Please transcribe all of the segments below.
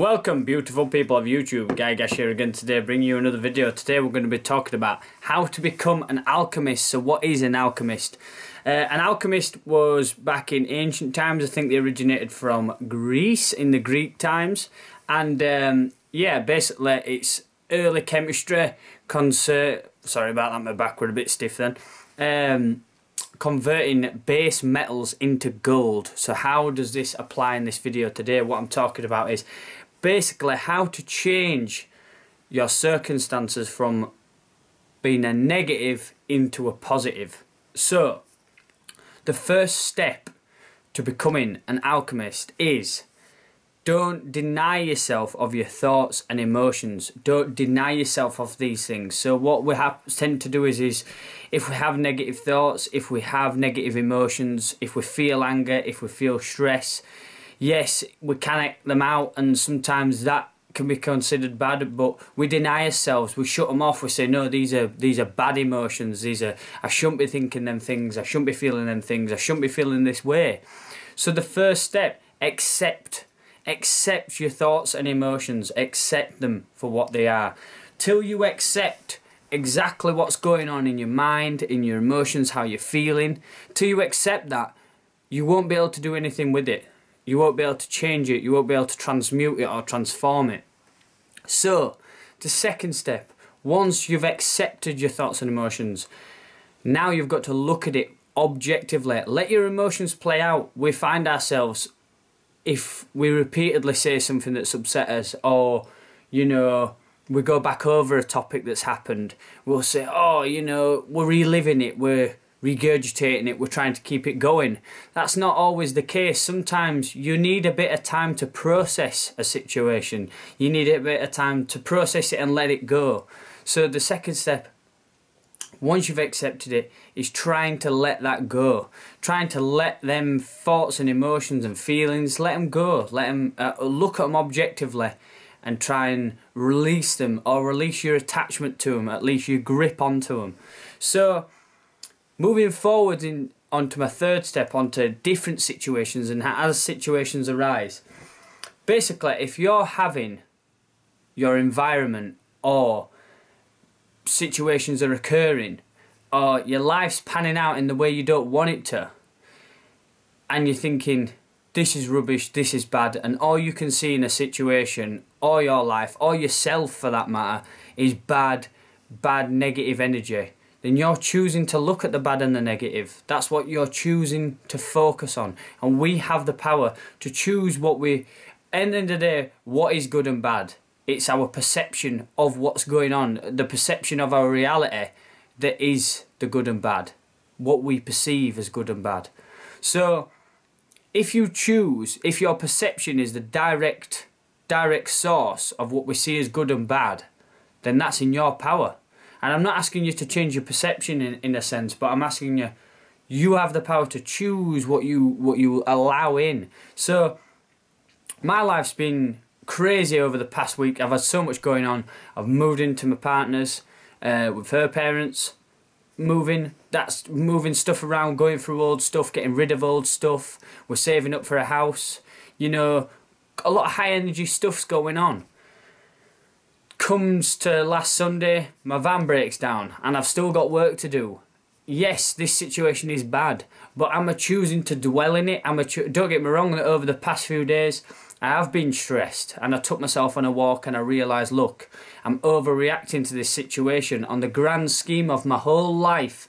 Welcome beautiful people of YouTube, Guy Gash here again today, bringing you another video. Today we're going to be talking about how to become an alchemist. So what is an alchemist? An alchemist was back in ancient times. I think they originated from Greece in the Greek times. And yeah, basically it's early chemistry, sorry about that, my back were a bit stiff then. Converting base metals into gold. So how does this apply in this video today? What I'm talking about is basically how to change your circumstances from being a negative into a positive. So the first step to becoming an alchemist is don't deny yourself of your thoughts and emotions. Don't deny yourself of these things. So what we tend to do is if we have negative thoughts, if we have negative emotions, if we feel anger, if we feel stress, yes, we can act them out, and sometimes that can be considered bad, but we deny ourselves, we shut them off, we say no, these are bad emotions, I shouldn't be thinking them things, I shouldn't be feeling them things, I shouldn't be feeling this way. So the first step, accept your thoughts and emotions, accept them for what they are. Till you accept exactly what's going on in your mind, in your emotions, how you're feeling, till you accept that, you won't be able to do anything with it. You won't be able to change it, you won't be able to transmute it or transform it. So, the second step, once you've accepted your thoughts and emotions, now you've got to look at it objectively. Let your emotions play out. We find ourselves, if we repeatedly say something that's upset us, or, you know, we go back over a topic that's happened, we'll say, oh, you know, we're reliving it, we're regurgitating it, we're trying to keep it going. That's not always the case. Sometimes you need a bit of time to process a situation. You need a bit of time to process it and let it go. So the second step, once you've accepted it, is trying to let that go. Trying to let them thoughts and emotions and feelings, let them go. Let them, look at them objectively and try and release them, or release your attachment to them, at least your grip onto them. So, moving forward onto my third step, onto different situations and as situations arise. Basically, if you're having your environment or situations are occurring, or your life's panning out in the way you don't want it to, and you're thinking this is rubbish, this is bad, and all you can see in a situation or your life or yourself for that matter is bad negative energy, then you're choosing to look at the bad and the negative. That's what you're choosing to focus on, and we have the power to choose what we, end of the day, what is good and bad. It's our perception of what's going on, the perception of our reality that is the good and bad, what we perceive as good and bad. So if you choose, if your perception is the direct source of what we see as good and bad, then that's in your power. And I'm not asking you to change your perception in a sense, but I'm asking you, you have the power to choose what you allow in. So my life's been crazy over the past week. I've had so much going on. I've moved into my partner's, with her parents, moving stuff around, going through old stuff, getting rid of old stuff. We're saving up for a house. You know, a lot of high energy stuff's going on. Comes to last Sunday, my van breaks down and I've still got work to do. Yes, this situation is bad, but am I choosing to dwell in it? Don't get me wrong, that over the past few days I have been stressed, and I took myself on a walk and I realised, look, I'm overreacting to this situation on the grand scheme of my whole life,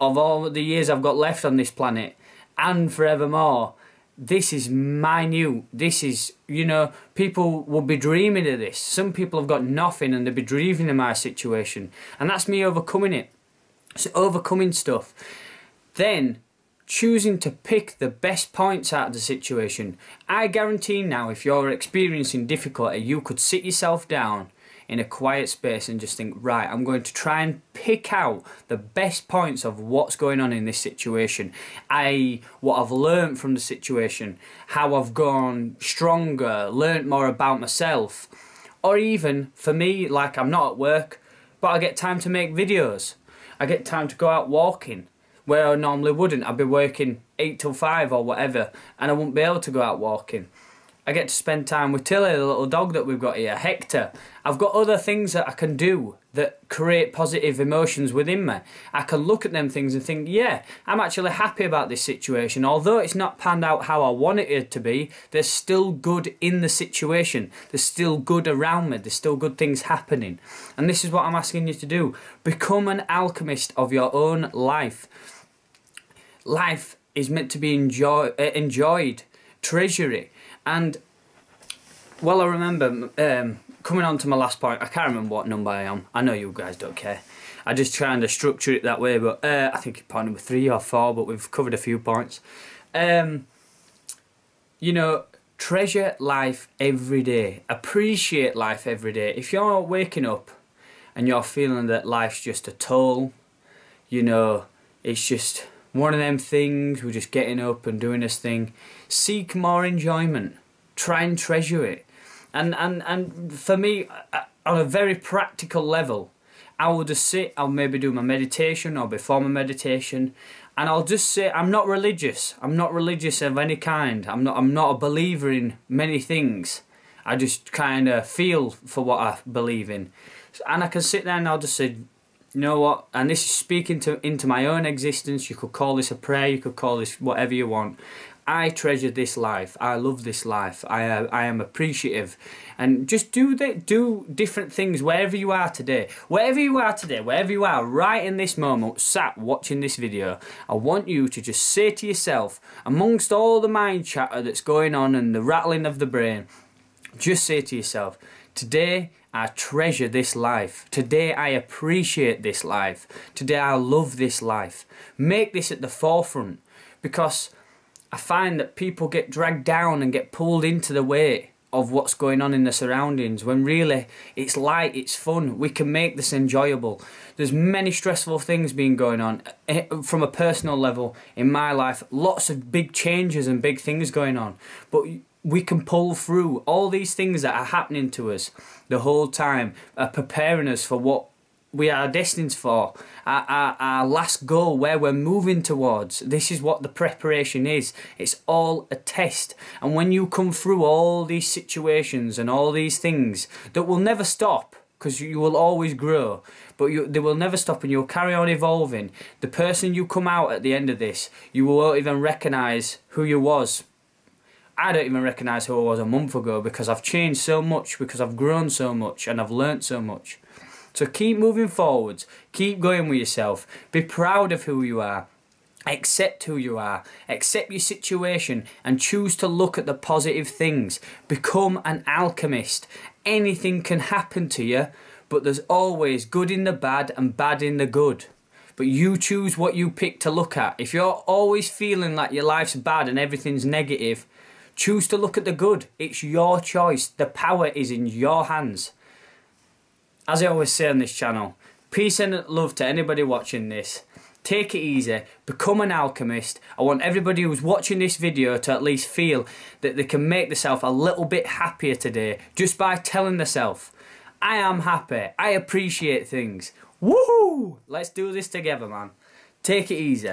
of all the years I've got left on this planet and forevermore. This is minute. This is, you know, people will be dreaming of this. Some people have got nothing and they'll be dreaming of my situation, and that's me overcoming it. So overcoming stuff. Then choosing to pick the best points out of the situation. I guarantee now, if you're experiencing difficulty, you could sit yourself down in a quiet space and just think, right, I'm going to try and pick out the best points of what's going on in this situation, i.e. what I've learned from the situation, how I've gone stronger, learned more about myself. Or even, for me, like, I'm not at work, but I get time to make videos. I get time to go out walking where I normally wouldn't. I'd be working 8 till 5 or whatever, and I wouldn't be able to go out walking. I get to spend time with Tilly, the little dog that we've got here, Hector. I've got other things that I can do that create positive emotions within me. I can look at them things and think, yeah, I'm actually happy about this situation. Although it's not panned out how I wanted it to be, there's still good in the situation. There's still good around me. There's still good things happening. And this is what I'm asking you to do. Become an alchemist of your own life. Life is meant to be enjoyed. Treasury. And, well, I remember, coming on to my last point, I can't remember what number I am. I know you guys don't care. I just trying to structure it that way, but I think it's point number 3 or 4, but we've covered a few points. You know, treasure life every day. Appreciate life every day. If you're waking up and you're feeling that life's just a toll, you know, it's just one of them things, we're just getting up and doing this thing, seek more enjoyment. Try and treasure it. And for me, on a very practical level, I will just sit, I'll maybe do my meditation or before my meditation, and I'll just say, I'm not religious. I'm not religious of any kind. I'm not a believer in many things. I just kind of feel for what I believe in. And I can sit there and I'll just say, you know what, and this is speaking into my own existence. You could call this a prayer, you could call this whatever you want. I treasure this life. I love this life. I am appreciative. And just do different things wherever you are today. Wherever you are today, wherever you are, right in this moment, sat watching this video, I want you to just say to yourself, amongst all the mind chatter that's going on and the rattling of the brain, just say to yourself, today I treasure this life. Today I appreciate this life. Today I love this life. Make this at the forefront, because I find that people get dragged down and get pulled into the weight of what's going on in the surroundings, when really it's light, it's fun, we can make this enjoyable. There's many stressful things being going on from a personal level in my life, lots of big changes and big things going on, but we can pull through all these things that are happening to us the whole time, are preparing us for what we are destined for, our last goal, where we're moving towards. This is what the preparation is. It's all a test. And when you come through all these situations and all these things that will never stop, because you will always grow, but they will never stop, and you'll carry on evolving. The person you come out at the end of this, you won't even recognise who you was. I don't even recognise who I was a month ago, because I've changed so much, because I've grown so much, and I've learnt so much. So keep moving forwards, keep going with yourself, be proud of who you are, accept who you are, accept your situation, and choose to look at the positive things. Become an alchemist. Anything can happen to you, but there's always good in the bad and bad in the good. But you choose what you pick to look at. If you're always feeling like your life's bad and everything's negative, choose to look at the good. It's your choice. The power is in your hands. As I always say on this channel, peace and love to anybody watching this. Take it easy, become an alchemist. I want everybody who's watching this video to at least feel that they can make themselves a little bit happier today, just by telling themselves, I am happy, I appreciate things. Woohoo! Let's do this together, man. Take it easy.